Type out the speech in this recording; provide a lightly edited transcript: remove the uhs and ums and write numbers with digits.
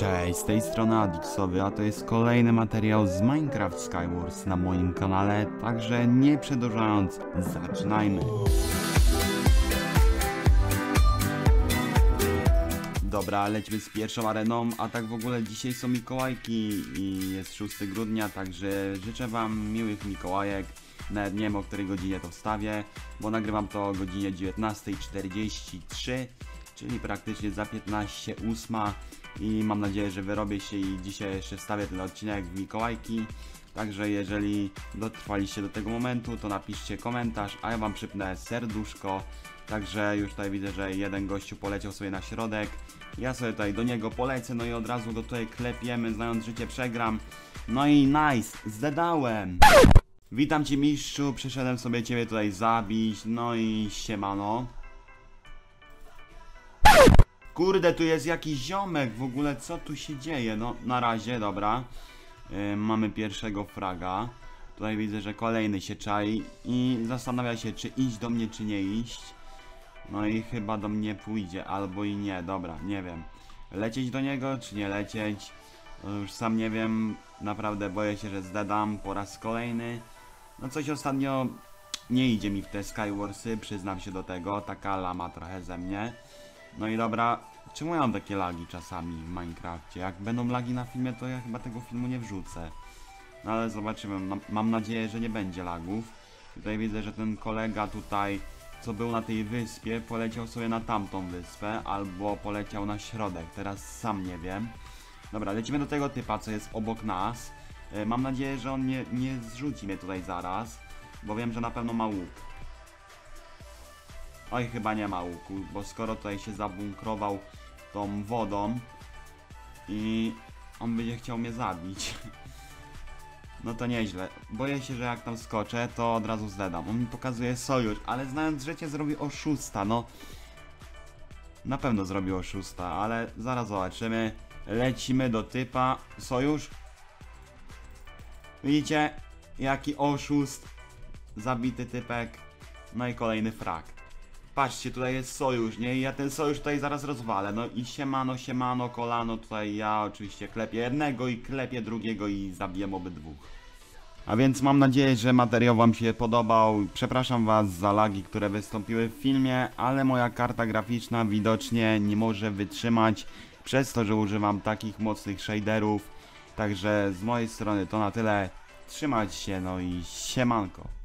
Cześć, z tej strony Adixowy, a to jest kolejny materiał z Minecraft Skywars na moim kanale, także nie przedłużając, zaczynajmy! Dobra, lecimy z pierwszą areną, a tak w ogóle dzisiaj są Mikołajki i jest 6 grudnia, także życzę wam miłych Mikołajek. Nawet nie wiem, o której godzinie to wstawię, bo nagrywam to o godzinie 19:43, czyli praktycznie za 7:45. I mam nadzieję, że wyrobię się i dzisiaj jeszcze wstawię ten odcinek w Mikołajki. Także jeżeli dotrwaliście do tego momentu, to napiszcie komentarz, a ja wam przypnę serduszko. Także już tutaj widzę, że jeden gościu poleciał sobie na środek. Ja sobie tutaj do niego polecę, no i od razu go tutaj klepiemy, znając życie przegram. No i nice, zdedałem! Witam cię, mistrzu, przyszedłem sobie ciebie tutaj zabić, no i siemano. Kurde, tu jest jakiś ziomek, w ogóle co tu się dzieje? No, na razie, dobra. Mamy pierwszego fraga. Tutaj widzę, że kolejny się czai i zastanawia się, czy iść do mnie, czy nie iść. No i chyba do mnie pójdzie, albo i nie, dobra, nie wiem. Lecieć do niego, czy nie lecieć? Już sam nie wiem, naprawdę boję się, że zdedam po raz kolejny. No coś ostatnio nie idzie mi w te Skywarsy, przyznam się do tego, taka lama trochę ze mnie. No i dobra, czemu ja mam takie lagi czasami w Minecrafcie? Jak będą lagi na filmie, to ja chyba tego filmu nie wrzucę. No ale zobaczymy, mam nadzieję, że nie będzie lagów. Tutaj widzę, że ten kolega tutaj, co był na tej wyspie, poleciał sobie na tamtą wyspę, albo poleciał na środek, teraz sam nie wiem. Dobra, lecimy do tego typa, co jest obok nas. Mam nadzieję, że on nie zrzuci mnie tutaj zaraz, bo wiem, że na pewno ma łuk. Oj, chyba nie ma łuku, bo skoro tutaj się zabunkrował tą wodą i on będzie chciał mnie zabić, no to nieźle. Boję się, że jak tam skoczę, to od razu zdedam. On mi pokazuje sojusz, ale znając życie zrobi oszusta, no. Na pewno zrobi oszusta, ale zaraz zobaczymy. Lecimy do typa. Sojusz. Widzicie? Jaki oszust. Zabity typek. No i kolejny frag. Patrzcie, tutaj jest sojusz, nie? I ja ten sojusz tutaj zaraz rozwalę. No i siemano, siemano, kolano. Tutaj ja oczywiście klepię jednego i klepię drugiego i zabiję obydwóch. A więc mam nadzieję, że materiał wam się podobał. Przepraszam was za lagi, które wystąpiły w filmie, ale moja karta graficzna widocznie nie może wytrzymać przez to, że używam takich mocnych shaderów. Także z mojej strony to na tyle. Trzymajcie się, no i siemanko.